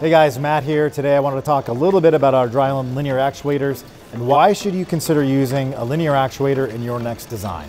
Hey guys, Matt here. Today I wanted to talk a little bit about our Drylin linear actuators and why should you consider using a linear actuator in your next design.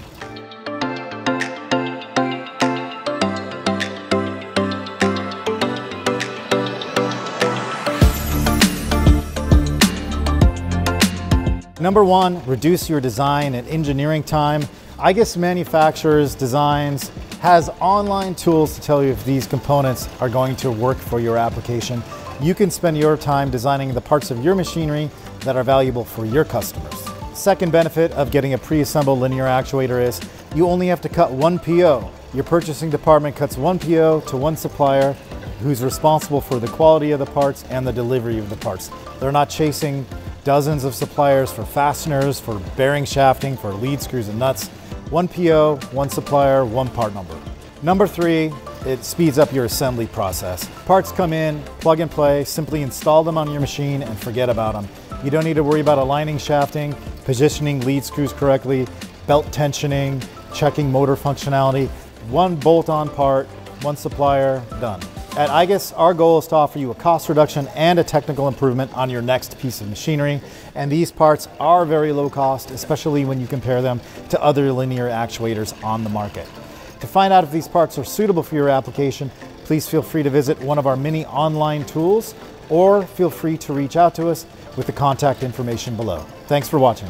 Number one, reduce your design and engineering time. igus manufactures designs, has online tools to tell you if these components are going to work for your application. You can spend your time designing the parts of your machinery that are valuable for your customers. Second benefit of getting a pre-assembled linear actuator is you only have to cut one PO. Your purchasing department cuts one PO to one supplier who's responsible for the quality of the parts and the delivery of the parts. They're not chasing dozens of suppliers for fasteners, for bearing shafting, for lead screws and nuts. One PO, one supplier, one part number. Number three, it speeds up your assembly process. Parts come in, plug and play, simply install them on your machine and forget about them. You don't need to worry about aligning shafting, positioning lead screws correctly, belt tensioning, checking motor functionality. One bolt-on part, one supplier, done. At igus, our goal is to offer you a cost reduction and a technical improvement on your next piece of machinery. And these parts are very low cost, especially when you compare them to other linear actuators on the market. To find out if these parts are suitable for your application, please feel free to visit one of our many online tools or feel free to reach out to us with the contact information below. Thanks for watching.